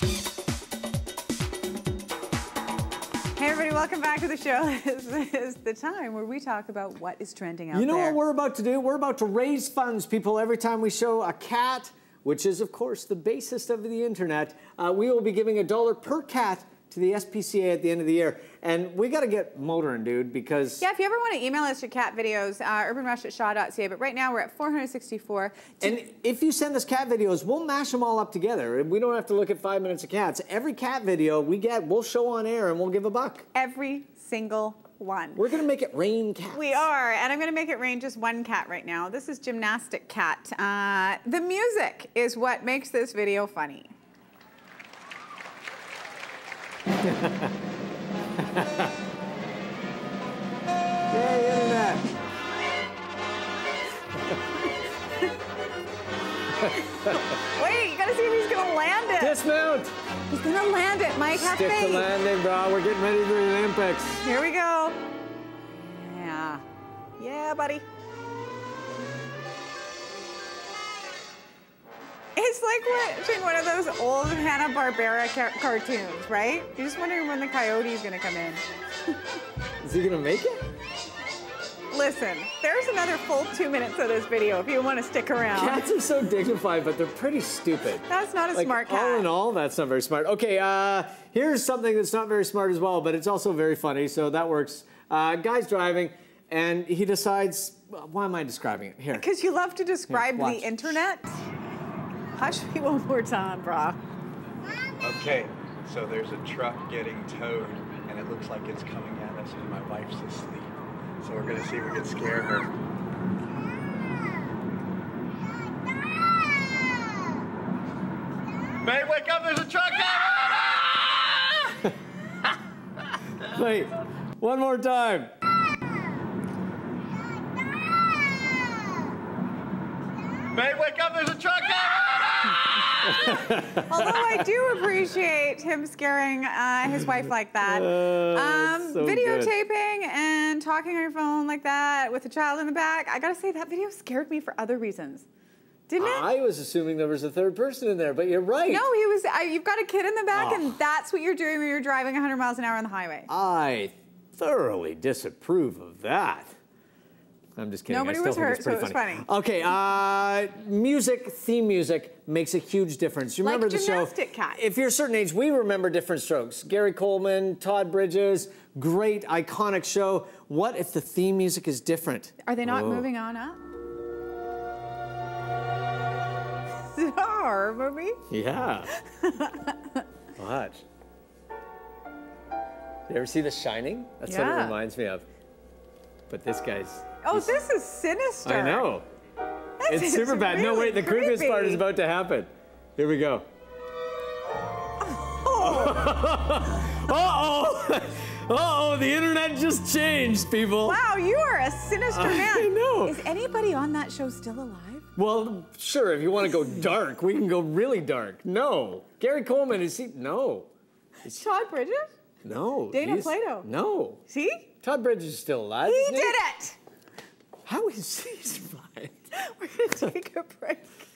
Hey everybody, welcome back to the show. This is the time where we talk about what is trending out there. You know what we're about to do? We're about to raise funds, people. Every time we show a cat, which is of course the basis of the internet, we will be giving $1 per cat to the SPCA at the end of the year. And we got to get motoring, dude, because... Yeah, if you ever want to email us your cat videos, urbanrush@shaw.ca. But right now, we're at 464. And if you send us cat videos, we'll mash them all up together. We don't have to look at 5 minutes of cats. Every cat video we get, we'll show on air and we'll give $1. Every single one. We're going to make it rain cats. We are, and I'm going to make it rain just one cat right now. This is Gymnastic Cat. The music is what makes this video funny. Yay, internet. Wait, you gotta see if he's gonna land it. Dismount. He's gonna land it, Mike. Have faith. Stick to landing, bro. We're getting ready for the Olympics. Here we go. Yeah. Yeah, buddy. It's like watching one of those old Hanna-Barbera cartoons, right? You're just wondering when the coyote is gonna come in. Is he gonna make it? Listen, there's another full 2 minutes of this video if you want to stick around. Cats are so dignified, but they're pretty stupid. That's not a smart cat. All in all, that's not very smart. Okay, here's something that's not very smart as well, but it's also very funny, so that works. Guy's driving, and he decides, why am I describing it? Here. Because you love to describe the internet. Hush me one more time, brah. Okay, so there's a truck getting towed, and it looks like it's coming at us, and my wife's asleep. So we're gonna see if we can scare her. Babe, wake up, there's a truck coming! Wait, one more time. Babe, wake up, there's a truck coming! Although I do appreciate him scaring his wife like that. So videotaping and talking on your phone like that with a child in the back, I gotta say that video scared me for other reasons. Didn't it? I was assuming there was a third person in there, but you're right. No, he was, you've got a kid in the back and that's what you're doing when you're driving 100 miles an hour on the highway. I thoroughly disapprove of that. I'm just kidding. Nobody was hurt, so it was funny. Okay, music, theme music makes a huge difference. You remember the show? Gymnastic Cat. If you're a certain age, we remember Different Strokes. Gary Coleman, Todd Bridges, great, iconic show. What if the theme music is different? Are they not moving on up? Is it a horror movie? Yeah. Watch. You ever see The Shining? That's what it reminds me of. But this guy's... Oh, this is sinister. I know. It's super bad. Really no, wait, the creepiest part is about to happen. Here we go. Oh. Uh-oh, the internet just changed, people. Wow, you are a sinister man. I know. Is anybody on that show still alive? Well, sure, if you want to go dark, we can go really dark. No. Gary Coleman, is he? No. Is Todd Bridges? No. Dana Plato? No. See? Todd Bridges is still alive. He did it! How is he survived? We're going to take a break.